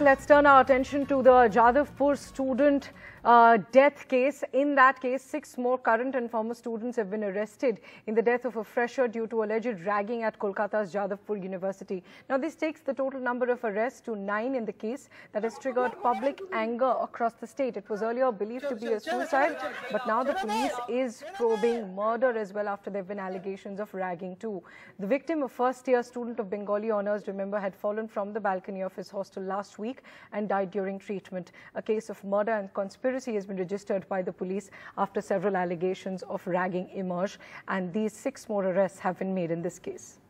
Let's turn our attention to the Jadavpur student death case. In that case, 6 more current and former students have been arrested in the death of a fresher due to alleged ragging at Kolkata's Jadavpur University. Now, this takes the total number of arrests to 9 in the case that has triggered public anger across the state. It was earlier believed to be a suicide, but now the police is probing murder as well after there have been allegations of ragging too. The victim, a first-year student of Bengali honours, remember, had fallen from the balcony of his hostel last week and died during treatment. A case of murder and conspiracy has been registered by the police after several allegations of ragging emerged, and these 6 more arrests have been made in this case.